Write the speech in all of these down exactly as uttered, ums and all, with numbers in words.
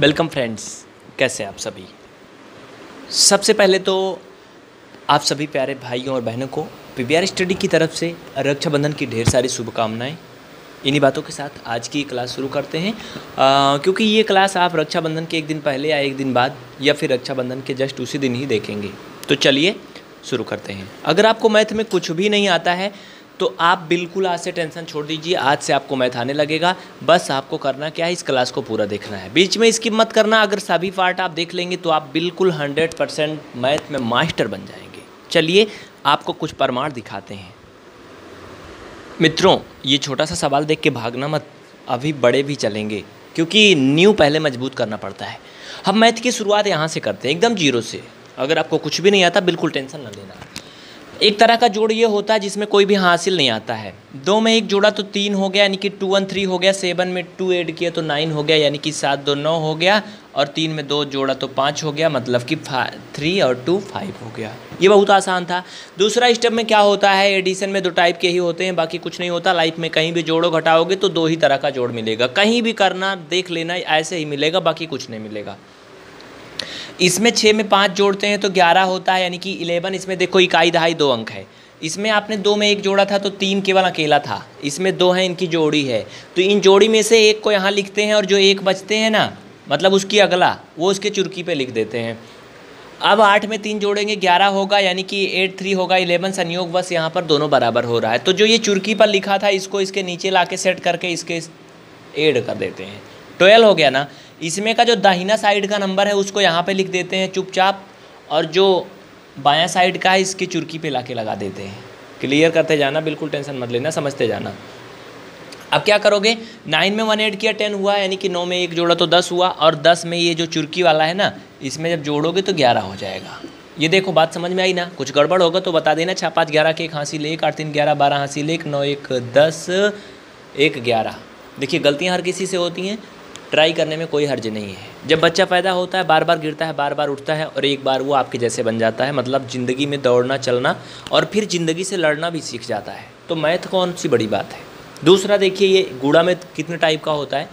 Welcome friends, कैसे हैं आप सभी। सबसे पहले तो आप सभी प्यारे भाइयों और बहनों को पीवीआर स्टडी की तरफ से रक्षाबंधन की ढेर सारी शुभकामनाएं। इन्हीं बातों के साथ आज की क्लास शुरू करते हैं, आ, क्योंकि ये क्लास आप रक्षाबंधन के एक दिन पहले या एक दिन बाद या फिर रक्षाबंधन के जस्ट उसी दिन ही देखेंगे। तो चलिए शुरू करते हैं। अगर आपको मैथ में कुछ भी नहीं आता है तो आप बिल्कुल आज से टेंशन छोड़ दीजिए, आज से आपको मैथ आने लगेगा। बस आपको करना क्या है, इस क्लास को पूरा देखना है, बीच में स्किप मत करना। अगर सभी पार्ट आप देख लेंगे तो आप बिल्कुल हंड्रेड परसेंट मैथ में मास्टर बन जाएंगे। चलिए आपको कुछ प्रमाण दिखाते हैं। मित्रों, ये छोटा सा सवाल देख के भागना मत, अभी बड़े भी चलेंगे क्योंकि नींव पहले मजबूत करना पड़ता है। हम मैथ की शुरुआत यहाँ से करते हैं, एकदम जीरो से। अगर आपको कुछ भी नहीं आता बिल्कुल टेंशन ना लेना। एक तरह का जोड़ ये होता है जिसमें कोई भी हासिल नहीं आता है। दो में एक जोड़ा तो तीन हो गया, यानी कि टू वन थ्री हो गया। सेवन में टू ऐड किया तो नाइन हो गया, यानी कि सात दो नौ हो गया। और तीन में दो जोड़ा तो पाँच हो गया, मतलब कि थ्री और टू फाइव हो गया। ये बहुत आसान था। दूसरा स्टेप में क्या होता है, एडिशन में दो टाइप के ही होते हैं, बाकी कुछ नहीं होता। लाइफ में कहीं भी जोड़ो घटाओगे तो दो ही तरह का जोड़ मिलेगा, कहीं भी करना देख लेना, ऐसे ही मिलेगा, बाकी कुछ नहीं मिलेगा। इसमें छः में पाँच जोड़ते हैं तो ग्यारह होता है, यानी कि इलेवन। इसमें देखो इकाई दहाई दो अंक है। इसमें आपने दो में एक जोड़ा था तो तीन केवल अकेला था। इसमें दो है, इनकी जोड़ी है, तो इन जोड़ी में से एक को यहाँ लिखते हैं और जो एक बचते हैं ना, मतलब उसकी अगला, वो उसके चुर्की पे लिख देते हैं। अब आठ में तीन जोड़ेंगे ग्यारह होगा, यानी कि एट थ्री होगा इलेवन। संयोग बस यहाँ पर दोनों बराबर हो रहा है, तो जो ये चुर्की पर लिखा था इसको इसके नीचे ला के सेट करके इसके एड कर देते हैं, ट्वेल्व हो गया ना। इसमें का जो दाहिना साइड का नंबर है उसको यहाँ पे लिख देते हैं चुपचाप, और जो बायां साइड का है इसकी चुर्की पे लाके लगा देते हैं। क्लियर करते जाना, बिल्कुल टेंशन मत लेना, समझते जाना। अब क्या करोगे, नाइन में वन ऐड किया टेन हुआ, यानी कि नौ में एक जोड़ा तो दस हुआ। और दस में ये जो चुर्की वाला है ना, इसमें जब जोड़ोगे तो ग्यारह हो जाएगा। ये देखो, बात समझ में आई ना। कुछ गड़बड़ होगा तो बता देना। छः पाँच ग्यारह के एक हासिल एक, आठ तीन ग्यारह, बारह हासिल एक, नौ एक दस, एक ग्यारह। देखिए गलतियाँ हर किसी से होती हैं, ट्राई करने में कोई हर्ज नहीं है। जब बच्चा पैदा होता है बार बार गिरता है, बार बार उठता है, और एक बार वो आपके जैसे बन जाता है, मतलब ज़िंदगी में दौड़ना चलना और फिर ज़िंदगी से लड़ना भी सीख जाता है। तो मैथ कौन सी बड़ी बात है। दूसरा देखिए, ये गुणा में कितने टाइप का होता है।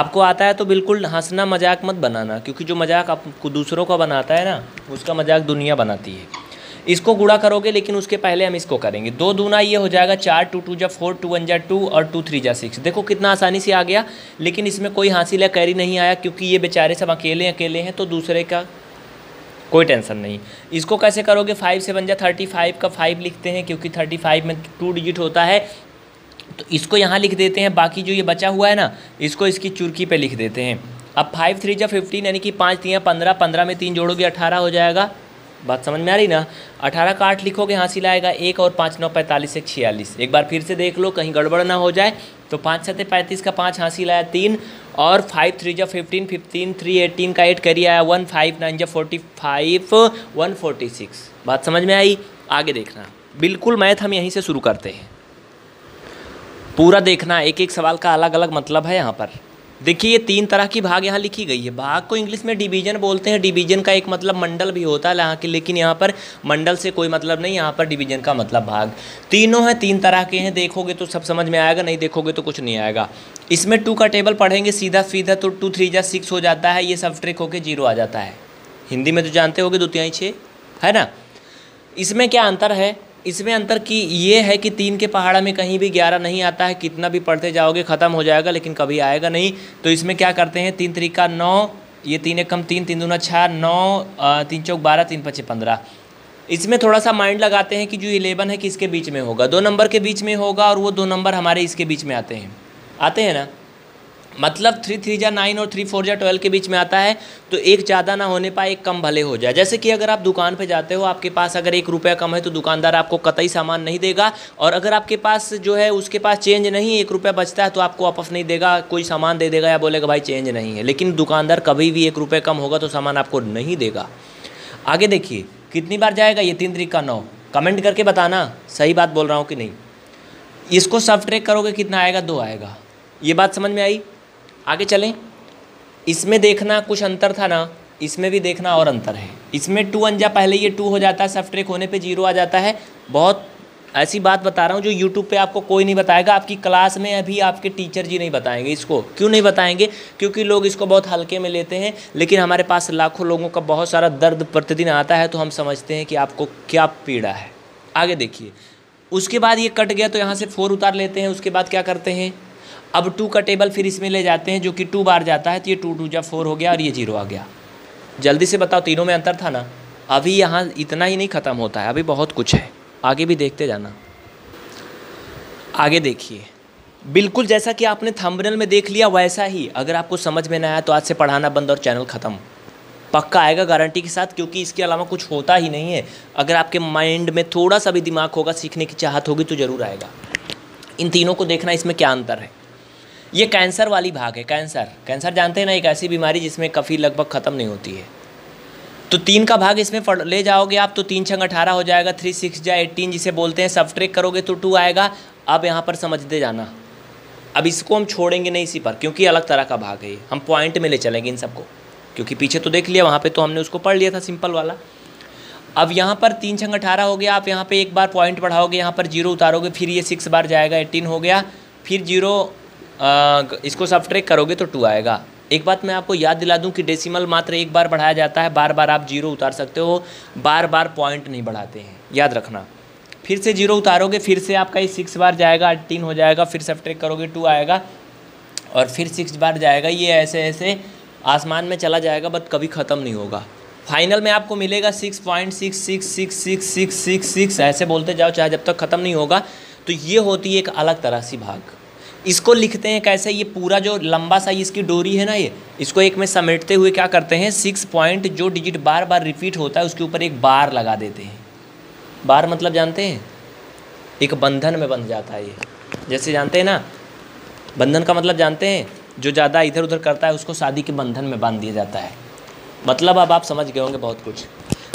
आपको आता है तो बिल्कुल हंसना, मजाक मत बनाना, क्योंकि जो मजाक आपको दूसरों का बनाता है ना, उसका मजाक दुनिया बनाती है। इसको गुणा करोगे, लेकिन उसके पहले हम इसको करेंगे। दो दूना ये हो जाएगा चार, टू टू जा फोर, टू वन जा टू, और टू थ्री जा सिक्स। देखो कितना आसानी से आ गया, लेकिन इसमें कोई हासिल या कैरी नहीं आया, क्योंकि ये बेचारे सब अकेले अकेले हैं, तो दूसरे का कोई टेंशन नहीं। इसको कैसे करोगे, फाइव सेवन जा थर्टी फाइव का फाइव लिखते हैं, क्योंकि थर्टी फाइव में टू डिजिट होता है, तो इसको यहाँ लिख देते हैं। बाकी जो ये बचा हुआ है ना, इसको इसकी चुर्की पर लिख देते हैं। अब फाइव थ्री जा फिफ्टीन, यानी कि पाँच तीन पंद्रह, पंद्रह में तीन जोड़ोगे अठारह हो जाएगा। बात समझ में आ रही ना। अठारह का आठ लिखोगे हासिल आएगा एक, और पाँच नौ पैंतालीस एक छियालीस। एक बार फिर से देख लो कहीं गड़बड़ ना हो जाए। तो पाँच सत्ते पैंतीस का पाँच हासिल आया तीन, और फाइव थ्री जब फिफ्टीन, फिफ्टीन थ्री एटीन का एट करी आया वन, फाइव नाइन जब forty five, one forty six. बात समझ में आई, आगे देखना। बिल्कुल मैथ हम यहीं से शुरू करते हैं, पूरा देखना। एक एक सवाल का अलग अलग मतलब है। यहाँ पर देखिए ये तीन तरह की भाग यहाँ लिखी गई है। भाग को इंग्लिश में डिवीजन बोलते हैं। डिवीजन का एक मतलब मंडल भी होता है, हालांकि लेकिन यहाँ पर मंडल से कोई मतलब नहीं, यहाँ पर डिवीजन का मतलब भाग। तीनों हैं, तीन तरह के हैं, देखोगे तो सब समझ में आएगा, नहीं देखोगे तो कुछ नहीं आएगा। इसमें टू का टेबल पढ़ेंगे सीधा सीधा, तो टू थ्री जा सिक्स हो जाता है, ये सब ट्रिक होकर जीरो आ जाता है। हिंदी में तो जानते होगे दो तिहाई छः है ना। इसमें क्या अंतर है, इसमें अंतर की ये है कि तीन के पहाड़ा में कहीं भी ग्यारह नहीं आता है, कितना भी पढ़ते जाओगे ख़त्म हो जाएगा, लेकिन कभी आएगा नहीं। तो इसमें क्या करते हैं, तीन तरीका नौ, ये तीन एक कम तीन, तीन दूना छः नौ, तीन चौक बारह, तीन पच्चे पंद्रह। इसमें थोड़ा सा माइंड लगाते हैं कि जो इलेवन है किसके बीच में होगा, दो नंबर के बीच में होगा, और वो दो नंबर हमारे इसके बीच में आते हैं आते हैं ना, मतलब थ्री थ्री जा नाइन और थ्री फोर जा ट्वेल्व के बीच में आता है। तो एक ज़्यादा ना होने पाए, एक कम भले हो जाए। जैसे कि अगर आप दुकान पे जाते हो, आपके पास अगर एक रुपया कम है तो दुकानदार आपको कतई सामान नहीं देगा, और अगर आपके पास जो है उसके पास चेंज नहीं, एक रुपया बचता है, तो आपको वापस नहीं देगा, कोई सामान दे देगा या बोलेगा भाई चेंज नहीं है। लेकिन दुकानदार कभी भी एक रुपये कम होगा तो सामान आपको नहीं देगा। आगे देखिए कितनी बार जाएगा, ये तीन तरीका नौ। कमेंट करके बताना सही बात बोल रहा हूँ कि नहीं। इसको सब्ट्रैक्ट करोगे कितना आएगा, दो आएगा। ये बात समझ में आई, आगे चलें। इसमें देखना कुछ अंतर था ना, इसमें भी देखना और अंतर है। इसमें टू अंजा पहले ये टू हो जाता है, सब्ट्रैक्ट होने पे जीरो आ जाता है, बहुत ऐसी बात बता रहा हूँ जो यूट्यूब पे आपको कोई नहीं बताएगा, आपकी क्लास में अभी आपके टीचर जी नहीं बताएंगे इसको। क्यों नहीं बताएंगे? क्योंकि लोग इसको बहुत हल्के में लेते हैं। लेकिन हमारे पास लाखों लोगों का बहुत सारा दर्द प्रतिदिन आता है, तो हम समझते हैं कि आपको क्या पीड़ा है। आगे देखिए, उसके बाद ये कट गया तो यहाँ से फोर उतार लेते हैं। उसके बाद क्या करते हैं, अब टू का टेबल फिर इसमें ले जाते हैं जो कि टू बार जाता है, तो ये टू टू जा फोर हो गया और ये जीरो आ गया। जल्दी से बताओ, तीनों में अंतर था ना। अभी यहाँ इतना ही नहीं ख़त्म होता है, अभी बहुत कुछ है, आगे भी देखते जाना। आगे देखिए, बिल्कुल जैसा कि आपने थंबनेल में देख लिया वैसा ही अगर आपको समझ में ना आया तो आज से पढ़ाना बंद और चैनल ख़त्म। पक्का आएगा गारंटी के साथ, क्योंकि इसके अलावा कुछ होता ही नहीं है। अगर आपके माइंड में थोड़ा सा भी दिमाग होगा, सीखने की चाहत होगी तो ज़रूर आएगा। इन तीनों को देखना, इसमें क्या अंतर है। ये कैंसर वाली भाग है। कैंसर कैंसर जानते हैं ना, एक ऐसी बीमारी जिसमें काफ़ी लगभग ख़त्म नहीं होती है। तो तीन का भाग इसमें पढ़ ले जाओगे आप तो तीन छंग अठारह हो जाएगा, थ्री सिक्स जा एटीन जिसे बोलते हैं। सबट्रैक्ट करोगे तो टू आएगा। अब यहाँ पर समझते जाना, अब इसको हम छोड़ेंगे नहीं इसी पर, क्योंकि अलग तरह का भाग है। हम पॉइंट में ले चलेंगे इन सबको, क्योंकि पीछे तो देख लिया, वहाँ पे तो हमने उसको पढ़ लिया था सिंपल वाला। अब यहाँ पर तीन छंग अठारह हो गया, आप यहाँ पे एक बार पॉइंट बढ़ाओगे, यहाँ पर जीरो उतारोगे, फिर ये सिक्स बार जाएगा, एटीन हो गया, फिर जीरो इसको सबट्रैक्ट करोगे तो टू आएगा। एक बात मैं आपको याद दिला दूं कि डेसिमल मात्र एक बार बढ़ाया जाता है, बार बार आप जीरो उतार सकते हो, बार बार पॉइंट नहीं बढ़ाते हैं, याद रखना। फिर से जीरो उतारोगे, फिर से आपका ये सिक्स बार जाएगा, एटीन हो जाएगा, फिर सबट्रैक्ट करोगे टू आएगा, और फिर सिक्स बार जाएगा। ये ऐसे ऐसे आसमान में चला जाएगा, बट कभी ख़त्म नहीं होगा। फाइनल में आपको मिलेगा six point six six six six six six six ऐसे बोलते जाओ, चाहे जब तक ख़त्म नहीं होगा। तो ये होती है एक अलग तरह सी भाग। इसको लिखते हैं कैसे, ये पूरा जो लंबा सा इसकी डोरी है ना, ये इसको एक में समेटते हुए क्या करते हैं, सिक्स पॉइंट जो डिजिट बार बार रिपीट होता है उसके ऊपर एक बार लगा देते हैं। बार मतलब जानते हैं, एक बंधन में बंध जाता है ये, जैसे जानते हैं ना बंधन का मतलब जानते हैं, जो ज़्यादा इधर उधर करता है उसको शादी के बंधन में बांध दिया जाता है। मतलब अब आप समझ गए होंगे बहुत कुछ।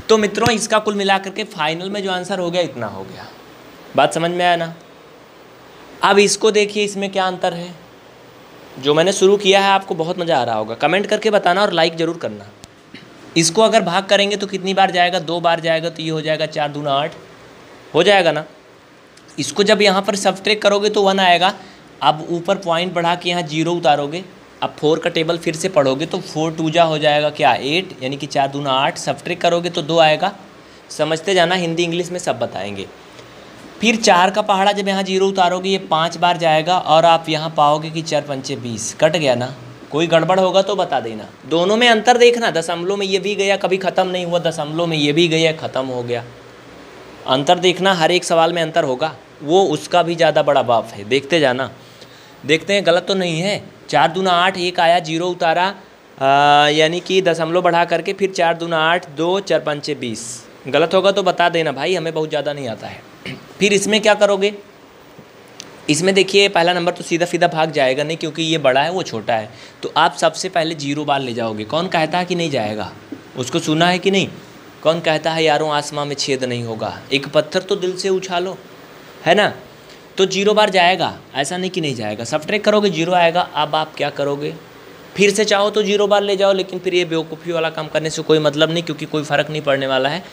तो मित्रों, इसका कुल मिला करके फाइनल में जो आंसर हो गया इतना हो गया। बात समझ में आया ना। अब इसको देखिए, इसमें क्या अंतर है। जो मैंने शुरू किया है आपको बहुत मज़ा आ रहा होगा, कमेंट करके बताना और लाइक ज़रूर करना। इसको अगर भाग करेंगे तो कितनी बार जाएगा, दो बार जाएगा, तो ये हो जाएगा चार दूना आठ हो जाएगा ना। इसको जब यहाँ पर सबट्रैक्ट करोगे तो वन आएगा। अब ऊपर पॉइंट बढ़ा के यहाँ जीरो उतारोगे, अब फोर का टेबल फिर से पढ़ोगे तो फोर टू जा हो जाएगा क्या, एट, यानी कि चार दूना आठ, सबट्रैक्ट करोगे तो दो आएगा। समझते जाना, हिंदी इंग्लिश में सब बताएंगे। फिर चार का पहाड़ा जब यहाँ जीरो उतारोगे ये पाँच बार जाएगा, और आप यहाँ पाओगे कि चार पंचे बीस। कट गया ना, कोई गड़बड़ होगा तो बता देना। दोनों में अंतर देखना, दशमलव में ये भी गया, कभी ख़त्म नहीं हुआ, दशमलव में ये भी गया, ख़त्म हो गया। अंतर देखना, हर एक सवाल में अंतर होगा, वो उसका भी ज़्यादा बड़ा बाप है, देखते जाना। देखते हैं गलत तो नहीं है। चार दूना आठ, एक आया जीरो उतारा यानी कि दशमलव बढ़ा करके, फिर चार दूना आठ, दो, चार पंचे बीस। गलत होगा तो बता देना भाई, हमें बहुत ज़्यादा नहीं आता है। फिर इसमें क्या करोगे, इसमें देखिए पहला नंबर तो सीधा सीधा भाग जाएगा नहीं, क्योंकि ये बड़ा है वो छोटा है। तो आप सबसे पहले जीरो बार ले जाओगे। कौन कहता है कि नहीं जाएगा, उसको सुना है कि नहीं? कौन कहता है यारों आसमां में छेद नहीं होगा, एक पत्थर तो दिल से उछालो, है ना। तो जीरो बार जाएगा, ऐसा नहीं कि नहीं जाएगा। सबट्रैक्ट करोगे जीरो आएगा। अब आप क्या करोगे, फिर से चाहो तो जीरो बार ले जाओ, लेकिन फिर ये बेवकूफ़ी वाला काम करने से कोई मतलब नहीं, क्योंकि कोई फ़र्क नहीं पड़ने वाला है।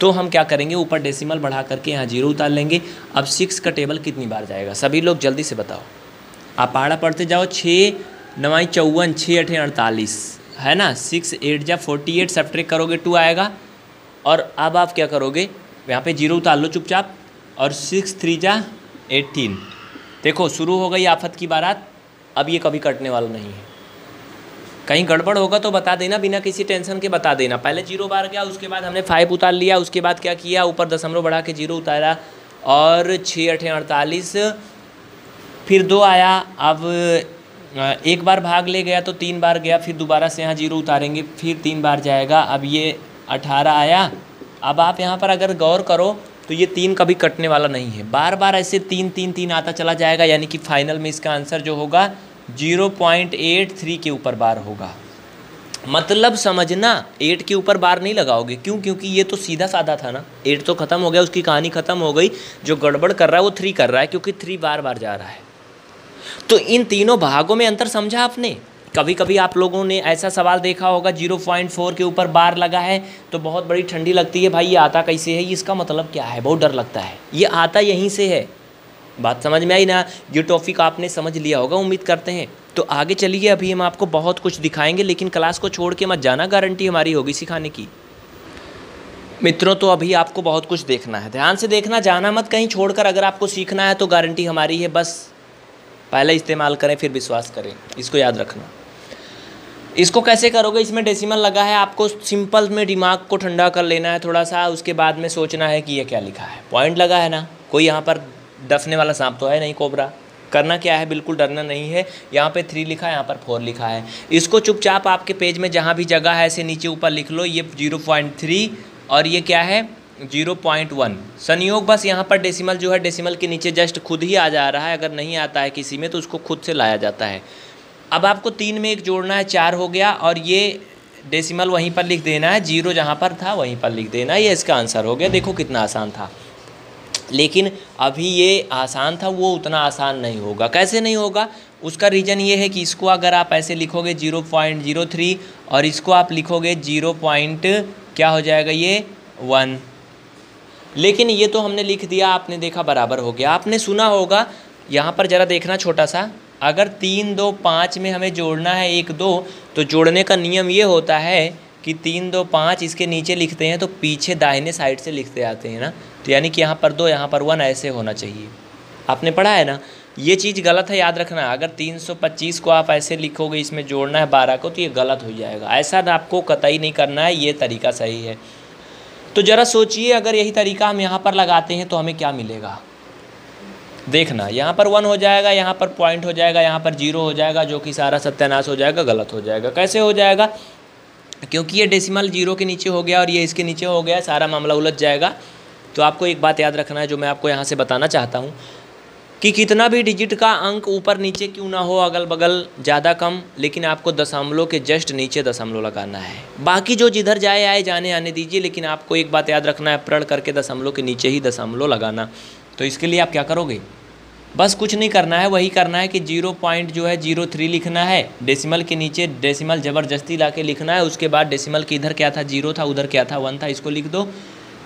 तो हम क्या करेंगे, ऊपर डेसिमल बढ़ा करके यहाँ जीरो उतार लेंगे। अब सिक्स का टेबल कितनी बार जाएगा, सभी लोग जल्दी से बताओ। आप पहाड़ा पढ़ते जाओ, छः नवाई चौवन, छः अठे अड़तालीस, है ना। सिक्स एट जा फोर्टी एट, सबट्रैक्ट करोगे टू आएगा। और अब आप क्या करोगे, यहाँ पे जीरो उतार लो चुपचाप, और सिक्स थ्री जा एटीन। देखो शुरू हो गई आफत की बारात, अब ये कभी कटने वाला नहीं है। कहीं गड़बड़ होगा तो बता देना, बिना किसी टेंशन के बता देना। पहले जीरो बार गया, उसके बाद हमने फाइव उतार लिया, उसके बाद क्या किया, ऊपर दशमलव बढ़ा के जीरो उतारा, और छः अठे अड़तालीस, फिर दो आया। अब एक बार भाग ले गया तो तीन बार गया, फिर दोबारा से यहाँ जीरो उतारेंगे, फिर तीन बार जाएगा। अब ये अठारह आया। अब आप यहाँ पर अगर गौर करो तो ये तीन कभी कटने वाला नहीं है, बार बार ऐसे तीन तीन तीन आता चला जाएगा। यानी कि फाइनल में इसका आंसर जो होगा जीरो पॉइंट एट थ्री के ऊपर बार होगा। मतलब समझना, एट के ऊपर बार नहीं लगाओगे। क्यों? क्योंकि ये तो सीधा साधा था ना, एट तो ख़त्म हो गया, उसकी कहानी ख़त्म हो गई। जो गड़बड़ कर रहा है वो थ्री कर रहा है, क्योंकि थ्री बार बार जा रहा है। तो इन तीनों भागों में अंतर समझा आपने। कभी कभी आप लोगों ने ऐसा सवाल देखा होगा ज़ीरो पॉइंट फोर के ऊपर बार लगा है तो बहुत बड़ी ठंडी लगती है, भाई ये आता कैसे है, इसका मतलब क्या है, बहुत डर लगता है। ये आता यहीं से है, बात समझ में आई ना। ये टॉपिक आपने समझ लिया होगा उम्मीद करते हैं। तो आगे चलिए, अभी हम आपको बहुत कुछ दिखाएंगे, लेकिन क्लास को छोड़ के मत जाना, गारंटी हमारी होगी सिखाने की। मित्रों तो अभी आपको बहुत कुछ देखना है, ध्यान से देखना, जाना मत कहीं छोड़कर। अगर आपको सीखना है तो गारंटी हमारी है, बस पहले इस्तेमाल करें फिर विश्वास करें, इसको याद रखना। इसको कैसे करोगे, इसमें डेसिमल लगा है, आपको सिंपल में दिमाग को ठंडा कर लेना है थोड़ा सा, उसके बाद में सोचना है कि ये क्या लिखा है। पॉइंट लगा है ना, कोई यहाँ पर डसने वाला सांप तो है नहीं, कोबरा। करना क्या है, बिल्कुल डरना नहीं है। यहाँ पे थ्री लिखा है, यहाँ पर फोर लिखा है, इसको चुपचाप आपके पेज में जहाँ भी जगह है ऐसे नीचे ऊपर लिख लो। ये जीरो पॉइंट थ्री और ये क्या है जीरो पॉइंट वन। संयोग बस यहाँ पर डेसिमल जो है डेसिमल के नीचे जस्ट खुद ही आ जा रहा है, अगर नहीं आता है किसी में तो उसको खुद से लाया जाता है। अब आपको तीन में एक जोड़ना है, चार हो गया, और ये डेसिमल वहीं पर लिख देना है, जीरो जहाँ पर था वहीं पर लिख देना है। ये इसका आंसर हो गया। देखो कितना आसान था, लेकिन अभी ये आसान था वो उतना आसान नहीं होगा। कैसे नहीं होगा, उसका रीज़न ये है कि इसको अगर आप ऐसे लिखोगे जीरो पॉइंट जीरो थ्री और इसको आप लिखोगे जीरो पॉइंट क्या हो जाएगा ये वन। लेकिन ये तो हमने लिख दिया, आपने देखा बराबर हो गया। आपने सुना होगा, यहाँ पर ज़रा देखना छोटा सा, अगर तीन दो पाँच में हमें जोड़ना है एक दो, तो जोड़ने का नियम ये होता है कि तीन दो पाँच इसके नीचे लिखते हैं तो पीछे दाहिने साइड से लिखते आते हैं ना, तो यानी कि यहाँ पर दो यहाँ पर वन ऐसे होना चाहिए। आपने पढ़ा है ना, ये चीज़ गलत है, याद रखना। अगर तीन सौ पच्चीस को आप ऐसे लिखोगे, इसमें जोड़ना है बारह को, तो ये गलत हो जाएगा। ऐसा आपको कतई नहीं करना है, ये तरीका सही है। तो ज़रा सोचिए, अगर यही तरीका हम यहाँ पर लगाते हैं तो हमें क्या मिलेगा, देखना। यहाँ पर वन हो जाएगा, यहाँ पर पॉइंट हो जाएगा, यहाँ पर जीरो हो जाएगा, जो कि सारा सत्यानाश हो जाएगा, गलत हो जाएगा। कैसे हो जाएगा, क्योंकि ये डेसिमल जीरो के नीचे हो गया और ये इसके नीचे हो गया, सारा मामला उलझ जाएगा। तो आपको एक बात याद रखना है जो मैं आपको यहाँ से बताना चाहता हूँ कि कितना भी डिजिट का अंक ऊपर नीचे क्यों ना हो, अगल बगल ज़्यादा कम, लेकिन आपको दशमलव के जस्ट नीचे दशमलव लगाना है। बाकी जो जिधर जाए आए, जाने आने दीजिए, लेकिन आपको एक बात याद रखना है, प्रण करके दशमलव के नीचे ही दशमलव लगाना। तो इसके लिए आप क्या करोगे, बस कुछ नहीं करना है, वही करना है कि जीरो पॉइंट जो है जीरो थ्री लिखना है, डेसिमल के नीचे डेसिमल ज़बरदस्ती ला के लिखना है। उसके बाद डेसिमल के इधर क्या था जीरो था, उधर क्या था वन था, इसको लिख दो।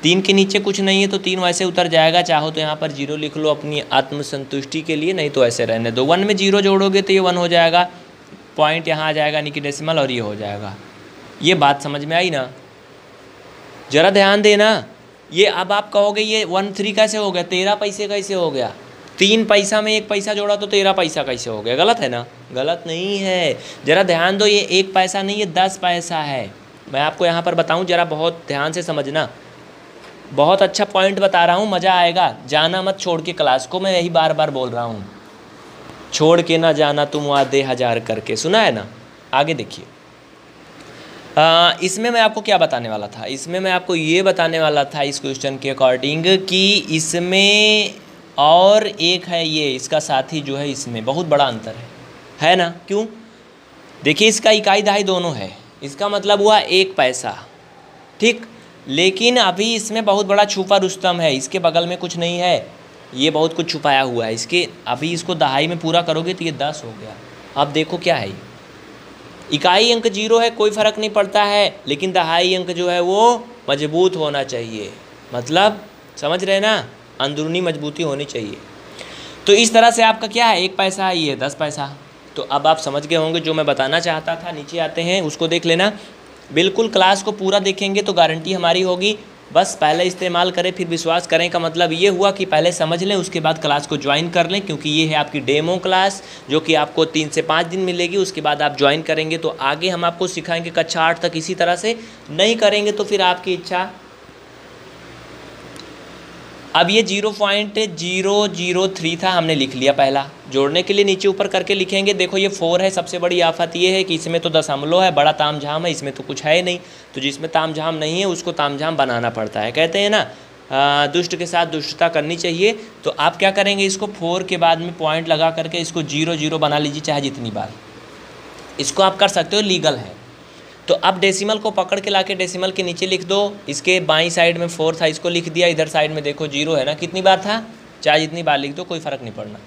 तीन के नीचे कुछ नहीं है तो तीन वैसे उतर जाएगा, चाहो तो यहाँ पर जीरो लिख लो अपनी आत्मसंतुष्टि के लिए, नहीं तो ऐसे रहने दो। वन में जीरो जोड़ोगे तो ये वन हो जाएगा, पॉइंट यहाँ आ जाएगा यानी कि डेसिमल, और ये हो जाएगा। ये बात समझ में आई ना, ज़रा ध्यान देना। ये अब आप कहोगे ये वन थ्री कैसे हो गया, तेरह पैसे कैसे हो गया, तीन पैसा में एक पैसा जोड़ा तो तेरह पैसा कैसे हो गया, गलत है ना, गलत नहीं है। ज़रा ध्यान दो, ये एक पैसा नहीं है, दस पैसा है। मैं आपको यहाँ पर बताऊँ, ज़रा बहुत ध्यान से समझना, बहुत अच्छा पॉइंट बता रहा हूँ, मज़ा आएगा। जाना मत छोड़ के क्लास को, मैं यही बार बार बोल रहा हूँ, छोड़ के ना जाना तुम वादे हजार करके, सुना है ना। आगे देखिए, इसमें मैं आपको क्या बताने वाला था, इसमें मैं आपको ये बताने वाला था इस क्वेश्चन के अकॉर्डिंग कि इसमें और एक है ये, इसका साथी जो है, इसमें बहुत बड़ा अंतर है, है ना। क्यों, देखिए इसका इकाई दहाई दोनों है, इसका मतलब हुआ एक पैसा, ठीक। लेकिन अभी इसमें बहुत बड़ा छुपा रुस्तम है, इसके बगल में कुछ नहीं है, ये बहुत कुछ छुपाया हुआ है। इसके अभी इसको दहाई में पूरा करोगे तो ये दस हो गया। अब देखो क्या है, इकाई अंक जीरो है, कोई फ़र्क नहीं पड़ता है, लेकिन दहाई अंक जो है वो मजबूत होना चाहिए, मतलब समझ रहे ना, अंदरूनी मजबूती होनी चाहिए। तो इस तरह से आपका क्या है, एक पैसा है, ये दस पैसा। तो अब आप समझ गए होंगे जो मैं बताना चाहता था। नीचे आते हैं, उसको देख लेना, बिल्कुल क्लास को पूरा देखेंगे तो गारंटी हमारी होगी। बस पहले इस्तेमाल करें फिर विश्वास करें का मतलब ये हुआ कि पहले समझ लें, उसके बाद क्लास को ज्वाइन कर लें, क्योंकि ये है आपकी डेमो क्लास जो कि आपको तीन से पाँच दिन मिलेगी। उसके बाद आप ज्वाइन करेंगे तो आगे हम आपको सिखाएंगे कक्षा आठ तक, इसी तरह से नहीं करेंगे तो फिर आपकी इच्छा। अब ये zero point zero zero three था, हमने लिख लिया पहला, जोड़ने के लिए नीचे ऊपर करके लिखेंगे। देखो ये फोर है, सबसे बड़ी आफत ये है कि इसमें तो दशमलव है, बड़ा तामझाम है, इसमें तो कुछ है नहीं, तो जिसमें तामझाम नहीं है उसको तामझाम बनाना पड़ता है। कहते हैं ना दुष्ट के साथ दुष्टता करनी चाहिए। तो आप क्या करेंगे, इसको फोर के बाद में पॉइंट लगा करके इसको जीरो जीरो बना लीजिए, चाहे जितनी बार इसको आप कर सकते हो, लीगल है। तो अब डेसिमल को पकड़ के लाके डेसिमल के नीचे लिख दो, इसके बाईं साइड में फोर था, इसको लिख दिया, इधर साइड में देखो जीरो है ना, कितनी बार था, चाहे जितनी बार लिख दो, कोई फ़र्क नहीं पड़ना।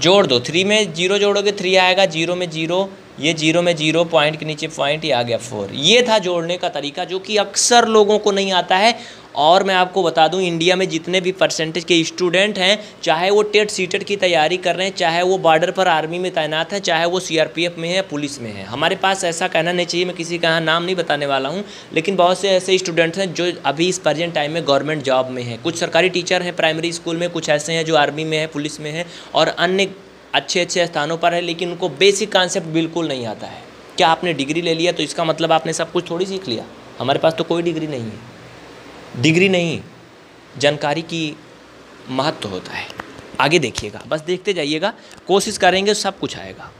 जोड़ दो। थ्री में जीरो जोड़ोगे थ्री आएगा, जीरो में जीरो, ये जीरो में जीरो, पॉइंट के नीचे पॉइंट, ये आ गया फोर। ये था जोड़ने का तरीका जो कि अक्सर लोगों को नहीं आता है। और मैं आपको बता दूं, इंडिया में जितने भी परसेंटेज के स्टूडेंट हैं, चाहे वो टेट सीटेट की तैयारी कर रहे हैं, चाहे वो बॉर्डर पर आर्मी में तैनात है, चाहे वो सीआरपीएफ में है या पुलिस में है, हमारे पास ऐसा कहना नहीं चाहिए, मैं किसी का नाम नहीं बताने वाला हूं, लेकिन बहुत से ऐसे स्टूडेंट्स हैं जो अभी इस प्रेजेंट टाइम में गवर्नमेंट जॉब में हैं। कुछ सरकारी टीचर हैं प्राइमरी स्कूल में, कुछ ऐसे हैं जो आर्मी में है, पुलिस में है और अन्य अच्छे अच्छे स्थानों पर है, लेकिन उनको बेसिक कॉन्सेप्ट बिल्कुल नहीं आता है। क्या आपने डिग्री ले लिया तो इसका मतलब आपने सब कुछ थोड़ी सीख लिया? हमारे पास तो कोई डिग्री नहीं है। डिग्री नहीं, जानकारी की महत्व होता है। आगे देखिएगा, बस देखते जाइएगा, कोशिश करेंगे, सब कुछ आएगा।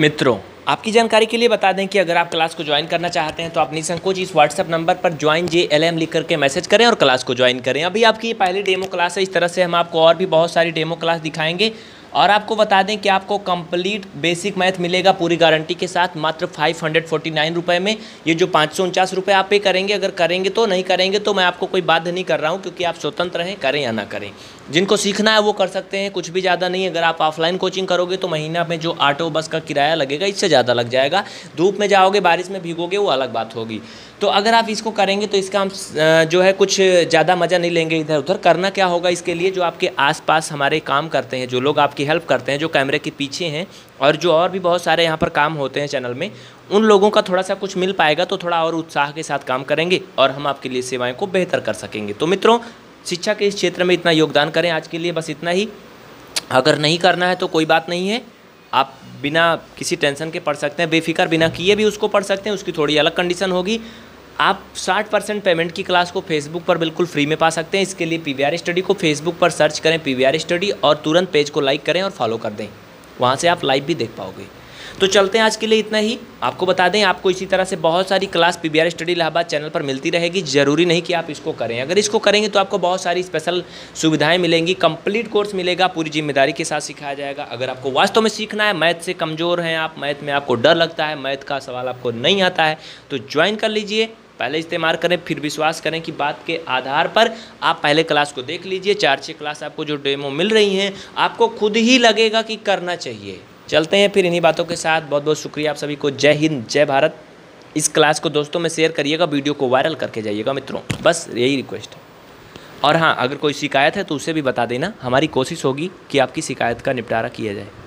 मित्रों, आपकी जानकारी के लिए बता दें कि अगर आप क्लास को ज्वाइन करना चाहते हैं तो आप निसंकोच इस व्हाट्सएप नंबर पर ज्वाइन जे एल एम लिख करके मैसेज करें और क्लास को ज्वाइन करें। अभी आपकी ये पहली डेमो क्लास है, इस तरह से हम आपको और भी बहुत सारी डेमो क्लास दिखाएंगे। और आपको बता दें कि आपको कंप्लीट बेसिक मैथ मिलेगा पूरी गारंटी के साथ मात्र फाइव हंड्रेड फोर्टी नाइन रुपये में। ये जो पाँच सौ उनचास रुपये आप पे करेंगे, अगर करेंगे तो, नहीं करेंगे तो मैं आपको कोई बाध्य नहीं कर रहा हूँ, क्योंकि आप स्वतंत्र हैं, करें या ना करें। जिनको सीखना है वो कर सकते हैं, कुछ भी ज़्यादा नहीं। अगर आप ऑफलाइन कोचिंग करोगे तो महीना में जो ऑटो बस का किराया लगेगा इससे ज़्यादा लग जाएगा। धूप में जाओगे, बारिश में भीगोगे, वो अलग बात होगी। तो अगर आप इसको करेंगे तो इसका हम जो है कुछ ज़्यादा मज़ा नहीं लेंगे इधर उधर। करना क्या होगा इसके लिए, जो आपके आसपास हमारे काम करते हैं, जो लोग आपकी हेल्प करते हैं, जो कैमरे के पीछे हैं और जो और भी बहुत सारे यहाँ पर काम होते हैं चैनल में, उन लोगों का थोड़ा सा कुछ मिल पाएगा तो थोड़ा और उत्साह के साथ काम करेंगे और हम आपके लिए सेवाएँ को बेहतर कर सकेंगे। तो मित्रों, शिक्षा के इस क्षेत्र में इतना योगदान करें। आज के लिए बस इतना ही। अगर नहीं करना है तो कोई बात नहीं है, आप बिना किसी टेंशन के पढ़ सकते हैं, बेफिक्र बिना किए भी उसको पढ़ सकते हैं। उसकी थोड़ी अलग कंडीशन होगी। आप साठ परसेंट पेमेंट की क्लास को फेसबुक पर बिल्कुल फ्री में पा सकते हैं। इसके लिए पीवीआर स्टडी को फेसबुक पर सर्च करें, पीवीआर स्टडी, और तुरंत पेज को लाइक करें और फॉलो कर दें। वहाँ से आप लाइव भी देख पाओगे। तो चलते हैं, आज के लिए इतना ही। आपको बता दें, आपको इसी तरह से बहुत सारी class PVR study Allahabad channel पर मिलती रहेगी। ज़रूरी नहीं कि आप इसको करें, अगर इसको करेंगे तो आपको बहुत सारी स्पेशल सुविधाएं मिलेंगी, कंप्लीट कोर्स मिलेगा, पूरी जिम्मेदारी के साथ सिखाया जाएगा। अगर आपको वास्तव में सीखना है, मैथ से कमज़ोर हैं आप, मैथ में आपको डर लगता है, मैथ का सवाल आपको नहीं आता है, तो ज्वाइन कर लीजिए। पहले इस्तेमाल करें, फिर विश्वास करें कि बात के आधार पर आप पहले क्लास को देख लीजिए। चार छः क्लास आपको जो डेमो मिल रही हैं, आपको खुद ही लगेगा कि करना चाहिए। चलते हैं फिर इन्हीं बातों के साथ। बहुत बहुत शुक्रिया आप सभी को। जय हिंद, जय भारत। इस क्लास को दोस्तों में शेयर करिएगा, वीडियो को वायरल करके जाइएगा मित्रों, बस यही रिक्वेस्ट है। और हाँ, अगर कोई शिकायत है तो उसे भी बता देना, हमारी कोशिश होगी कि आपकी शिकायत का निपटारा किया जाए।